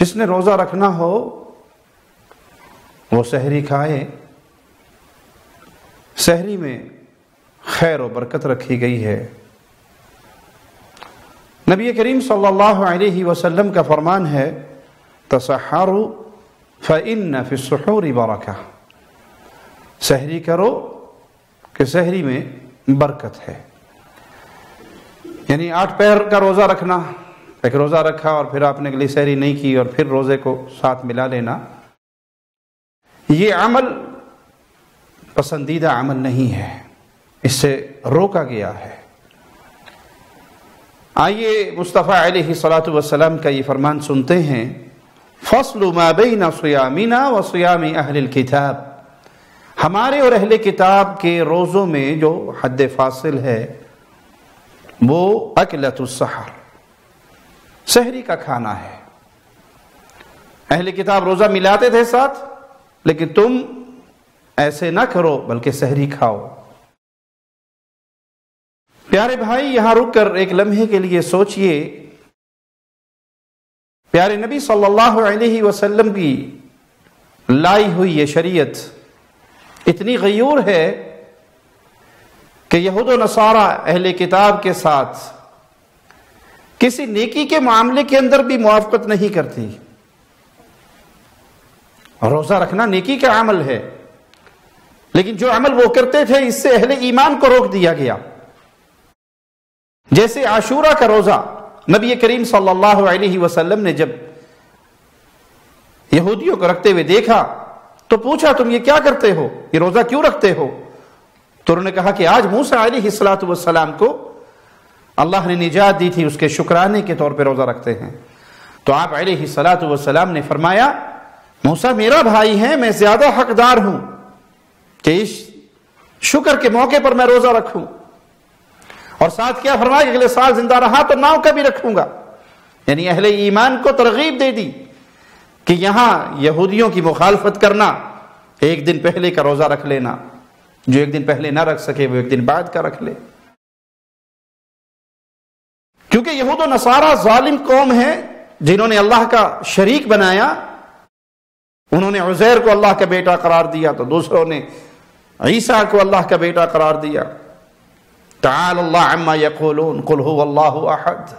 जिसने रोज़ा रखना हो वो सहरी खाए। सहरी में खैर और बरकत रखी गई है। नबी करीम सल्लल्लाहु अलैहि वसल्लम का फरमान है तसहरु फ़इन्न फ़िस्सुहूरि बरका, सहरी करो कि सहरी में बरकत है। यानी 8 पहर का रोज़ा रखना, एक रोज़ा रखा और फिर आपने अगली सहरी नहीं की और फिर रोज़े को साथ मिला लेना, ये अमल पसंदीदा अमल नहीं है, इससे रोका गया है। आइए मुस्तफ़ा अलैहि सलातु वस्सलाम का ये फरमान सुनते हैं फ़स्लु मा बैना सियामिना व सियामि अहलिल किताब, हमारे और अहले किताब के रोज़ों में जो हद फासिल है वो अकलतुस सहर, सहरी का खाना है। अहले किताब रोज़ा मिलाते थे साथ, लेकिन तुम ऐसे ना करो बल्कि सहरी खाओ। प्यारे भाई, यहां रुककर एक लम्हे के लिए सोचिए, प्यारे नबी सल्लल्लाहु अलैहि वसल्लम की लाई हुई ये शरीयत इतनी गयूर है कि यहूद और नसारा अहले किताब के साथ किसी नेकी के मामले के अंदर भी मुआफ़क़त नहीं करती। रोज़ा रखना नेकी का अमल है, लेकिन जो अमल वो करते थे इससे अहले ईमान को रोक दिया गया। जैसे आशूरा का रोज़ा नबी करीम सल्लल्लाहु अलैहि वसल्लम ने जब यहूदियों को रखते हुए देखा तो पूछा, तुम ये क्या करते हो, ये रोज़ा क्यों रखते हो? तो उन्होंने कहा कि आज मूसा अलैहिस्सलातु वस्सलाम को अल्लाह ने निजात दी थी, उसके शुक्राने के तौर पर रोज़ा रखते हैं। तो आप अलैहिस्सलातु वस्सलाम ने फरमाया, मूसा मेरा भाई है, मैं ज्यादा हकदार हूं कि इस शुक्र के मौके पर मैं रोज़ा रखूं। और साथ क्या फरमाया, अगले साल जिंदा रहा तो 9 का भी रखूंगा। यानी अहले ईमान को तरगीब दे दी कि यहां यहूदियों की मुखालफत करना, एक दिन पहले का रोज़ा रख लेना, जो एक दिन पहले ना रख सके वो एक दिन बाद का रख ले। क्योंकि यहूद और नसारा जालिम कौम है जिन्होंने अल्लाह का शरीक बनाया। उन्होंने उजैर को अल्लाह का बेटा करार दिया तो दूसरों ने ईसा को अल्लाह का बेटा करार दिया। तआला अल्लाह अम्मा यक़ूलून कुल हुवल्लाहु अहद।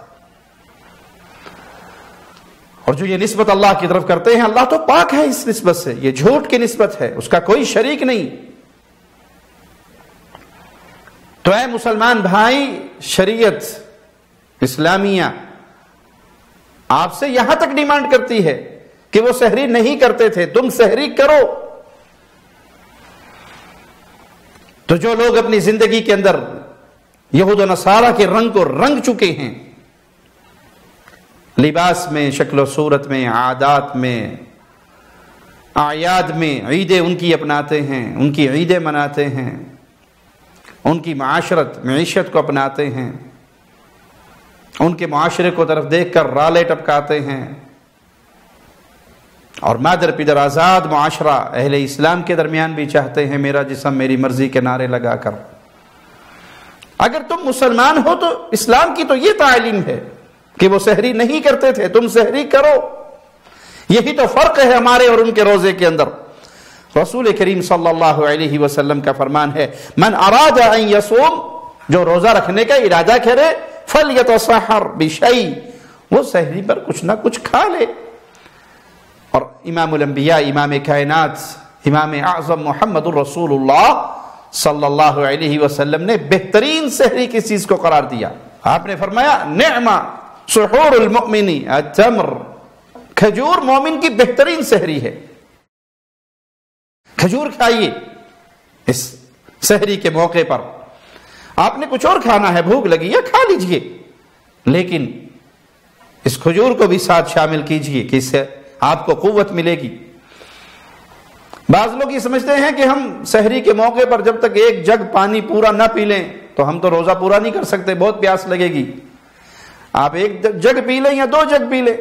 और जो ये निस्बत अल्लाह की तरफ करते हैं, अल्लाह तो पाक है, इस निस्बत से ये झूठ की निस्बत है, उसका कोई शरीक नहीं। तो ऐ मुसलमान भाई, शरीयत इस्लामिया आपसे यहां तक डिमांड करती है कि वो सहरी नहीं करते थे, तुम सहरी करो। तो जो लोग अपनी जिंदगी के अंदर यहूद और नसारा के रंग को रंग चुके हैं, लिबास में, शक्ल सूरत में, आदात में, आयाद में, ईदें उनकी अपनाते हैं, उनकी ईदें मनाते हैं, उनकी माशरत मीशत को अपनाते हैं, उनके माशरे को तरफ देखकर राले टपकाते हैं। और मादर पिदर आज़ाद मुआशरा अहले इस्लाम के दरमियान भी चाहते हैं, मेरा जिस्म मेरी मर्जी के नारे लगाकर। अगर तुम मुसलमान हो तो इस्लाम की तो ये तालीम है कि वो सहरी नहीं करते थे, तुम सहरी करो। यही तो फ़र्क है हमारे और उनके रोज़े के अंदर। रसूल करीम सल्लल्लाहु अलैहि वसल्लम का फरमान है मन अरादा अन यसुम, जो रोज़ा रखने का इरादा करे फल्यतसहर बिशै, वो सहरी पर कुछ ना कुछ खा ले। और इमामुल अंबिया, इमाम कायनात, इमाम आज़म मोहम्मदुर रसूलुल्लाह सल्लल्लाहु अलैहि वसल्लम ने बेहतरीन सहरी किस चीज़ को करार दिया? आपने फरमाया निअमा सुहूरुल मुमिनी अतम्र, खजूर मोमिन की बेहतरीन सहरी है, खजूर खाइए इस सहरी के मौके पर। आपने कुछ और खाना है, भूख लगी है, खा लीजिए, लेकिन इस खजूर को भी साथ शामिल कीजिए कि इससे आपको कुव्वत मिलेगी। बाज़ लोग ये समझते हैं कि हम सहरी के मौके पर जब तक एक जग पानी पूरा ना पी लें तो हम तो रोज़ा पूरा नहीं कर सकते, बहुत प्यास लगेगी। आप एक जग पी लें या 2 जग पी लें,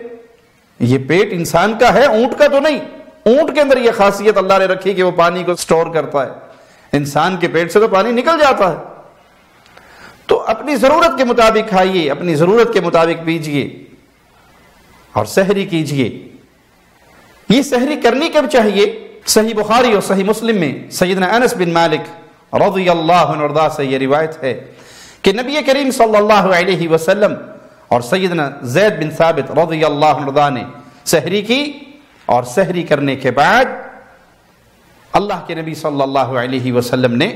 ये पेट इंसान का है, ऊंट का तो नहीं। ऊंट के अंदर ये खासियत अल्लाह ने रखी कि वो पानी को स्टोर करता है, इंसान के पेट से तो पानी निकल जाता है। तो अपनी ज़रूरत के मुताबिक खाइए, अपनी ज़रूरत के मुताबिक पीजिए और सहरी कीजिए। ये सहरी करनी कब चाहिए? सही बुखारी और सही मुस्लिम में सैयदना अनस बिन मालिक रज़ियल्लाहु अन्हु से ये रिवायत है कि नबी करीम सल्लल्लाहु अलैहि वसल्लम और सैयदना जैद बिन साबित रज़ियल्लाहु अन्हु ने सहरी की और सहरी करने के बाद अल्लाह के नबी सल्लल्लाहु अलैहि वसल्लम ने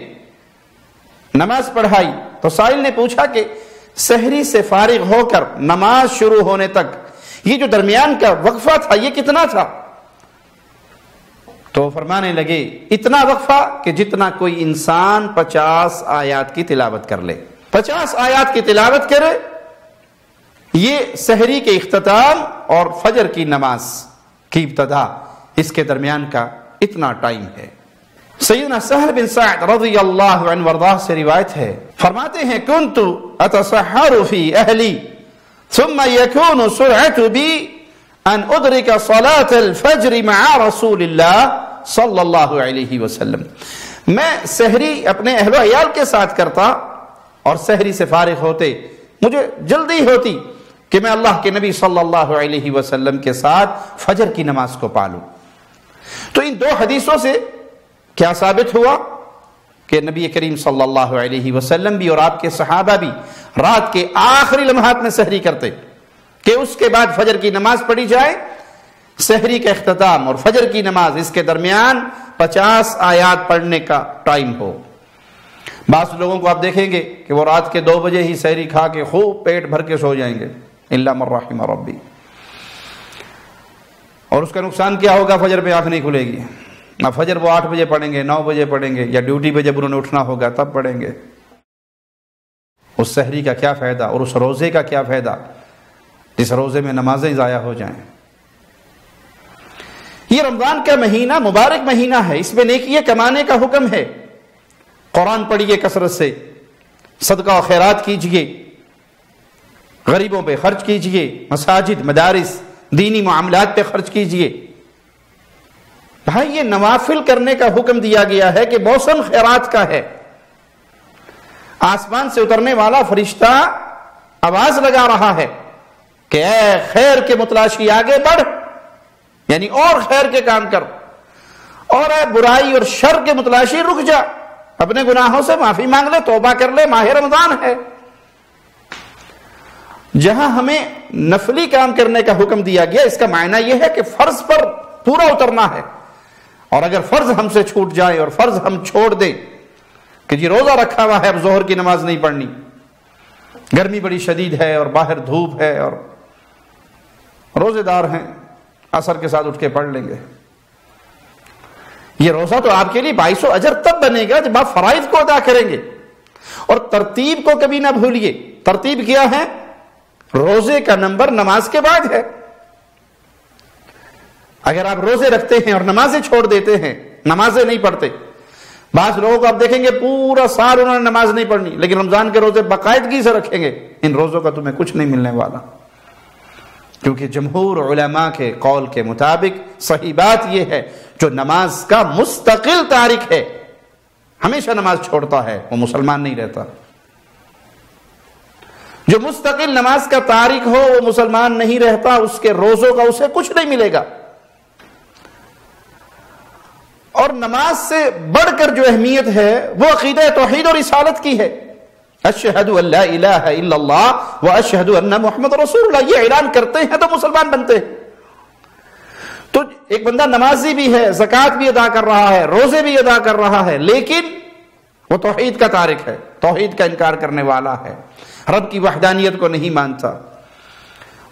नमाज पढ़ाई। तो साहिल ने पूछा कि सहरी से फारिग होकर नमाज शुरू होने तक ये जो दरमियान का वक्फा था ये कितना था? तो फरमाने लगे इतना वक्फा कि जितना कोई इंसान 50 आयत की तिलावत कर ले। 50 आयत की तिलावत करे, ये सहरी के इख्तिताम और फजर की नमाज की इब्तदा, इसके दरमियान का इतना टाइम है। सैयदना सहर बिन सअद रज़ियल्लाहु अन्हु वर्दा से रिवायत है, फरमाते हैं कुन्तु अतसहरु फी अहली थुम्मा यकूनु सुरअतु बी अन उदरिका सलातल फज्र मअ रसूलिल्लाह सल्लल्लाहु अलैहि वसल्लम। मैं सहरी अपने अहलो अयाल के साथ करता और सहरी से फारिग होते मुझे जल्दी होती कि मैं अल्लाह के नबी सल्लल्लाहु अलैहि वसल्लम के साथ फजर की नमाज को पालूं। तो इन दो हदीसों से क्या साबित हुआ कि नबी करीम सल्लल्लाहु अलैहि वसल्लम भी और आपके सहाबा भी रात के आखिरी लम्हात में सहरी करते कि उसके बाद फजर की नमाज पढ़ी जाए। सहरी का इख्तिताम और फजर की नमाज, इसके दरमियान 50 आयात पढ़ने का टाइम हो। बास लोगों को आप देखेंगे कि वो रात के 2 बजे ही सहरी खा के खूब पेट भर के सो जाएंगे, इल्ला मन रहिम रब्बी। और उसका नुकसान क्या होगा? फजर पे आंख नहीं खुलेगी ना। फजर वो 8 बजे पढ़ेंगे, 9 बजे पढ़ेंगे, या ड्यूटी पे जब उन्होंने उठना होगा तब पढ़ेंगे। उस सहरी का क्या फायदा और उस रोजे का क्या फायदा जिस रोजे में नमाजें ज़ाया हो जाएं। ये रमजान का महीना मुबारक महीना है, इसमें नेकियां कमाने का हुक्म है। कुरान पढ़िए कसरत से, सदका और खैरात कीजिए, गरीबों पे खर्च कीजिए, मसाजिद मदारिस दीनी मामलात पे खर्च कीजिए। भाई ये नवाफिल करने का हुक्म दिया गया है कि मौसम खैरात का है। आसमान से उतरने वाला फरिश्ता आवाज लगा रहा है कि ऐ खैर के मुतलाशी आगे बढ़, यानी और खैर के काम कर, और ऐ बुराई और शर के मुतलाशी रुक जा, अपने गुनाहों से माफी मांग ले, तौबा कर ले, माह रमजान है। जहां हमें नफली काम करने का हुक्म दिया गया, इसका मायना यह है कि फर्ज पर पूरा उतरना है। और अगर फर्ज हमसे छूट जाए और फर्ज हम छोड़ दें कि जी रोजा रखा हुआ है, अब जोहर की नमाज नहीं पढ़नी, गर्मी बड़ी शदीद है और बाहर धूप है और रोजेदार हैं, असर के साथ उठ के पढ़ लेंगे। ये रोजा तो आपके लिए बाईसों अजर तब बनेगा जब आप फराइज को अदा करेंगे। और तरतीब को कभी ना भूलिए। तरतीब क्या है? रोजे का नंबर नमाज के बाद है। अगर आप रोजे रखते हैं और नमाजें छोड़ देते हैं, नमाजें नहीं पढ़ते, बास लोगों को आप देखेंगे पूरा साल उन्होंने नमाज नहीं पढ़नी, लेकिन रमजान के रोजे बाकायदगी से रखेंगे, इन रोजों का तुम्हें कुछ नहीं मिलने वाला। क्योंकि जमहूर उलेमा के कौल के मुताबिक सही बात यह है, जो नमाज का मुस्तकिल तारिक है, हमेशा नमाज छोड़ता है, वो मुसलमान नहीं रहता। जो मुस्तकिल नमाज का तारिक हो वो मुसलमान नहीं रहता, उसके रोजों का उसे कुछ नहीं मिलेगा। और नमाज से बढ़कर जो अहमियत है वो अकीदा तौहीद और रिसालत की है। अशहदु अल्ला इलाहा इल्लल्लाह व अशहदु अन्ना मुहम्मद रसूलुल्लाह, ये ऐलान करते हैं तो मुसलमान बनते हैं। तो एक बंदा नमाजी भी है, ज़कात भी अदा कर रहा है, रोजे भी अदा कर रहा है, लेकिन वो तौहीद का तारिक है, तौहीद का इनकार करने वाला है, रब की वहदानियत को नहीं मानता।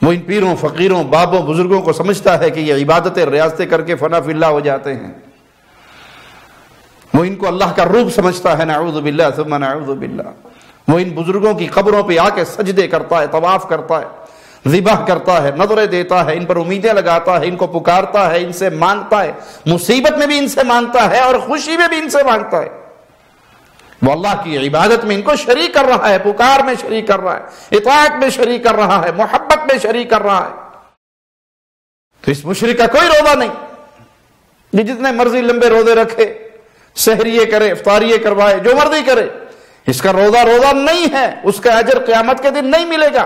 वो इन पीरों फकीरों बाबों बुजुर्गों को समझता है कि ये इबादतें रियाजतें करके फना फिल्ला हो जाते हैं। वो इनको अल्लाह का रूप समझता है, नाऊज़ु बिल्लाह सुम्मा नाऊज़ु बिल्लाह। वो इन बुजुर्गों की कब्रों पे आके सजदे करता है, तवाफ करता है, ज़िबाह करता है, नजरें देता है, इन पर उम्मीदें लगाता है, इनको पुकारता है, इनसे मांगता है, मुसीबत में भी इनसे मांगता है और खुशी में भी इनसे मांगता है। वो अल्लाह की इबादत में इनको शरीक कर रहा है, पुकार में शरीक कर रहा है, इताअत में शरीक कर रहा है, मोहब्बत में शरीक कर रहा है। तो इस मुशरिक का कोई रोजा नहीं, जितने मर्जी लंबे रोजे रखे, सहरिये करे, इफ्तारिये करवाए, जो मर्जी करे, इसका रोजा रोजा नहीं है, उसका अजर क़यामत के दिन नहीं मिलेगा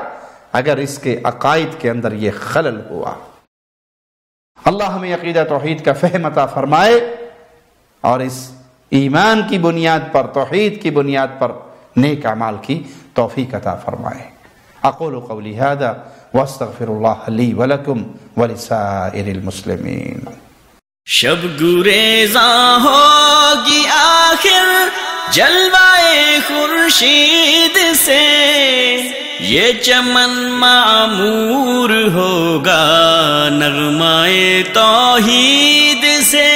अगर इसके अकायद के अंदर यह खलल हुआ। अल्लाह हमें अक़ीदा तौहीद का फ़हम अता फ़रमाए और इस ईमान की बुनियाद पर, तौहीद की बुनियाद पर नेक अमाल की तौफ़ीक़ अता फ़रमाए। अक़ूलु क़ौली हाज़ा व अस्तग़फ़िरुल्लाह ली व लकुम व लिसाइरिल मुस्लिमीन। शब गुरेज़ा होगी आखिर जलवाए खुर्शीद से, ये चमन मामूर होगा नगमाए तौहीद से।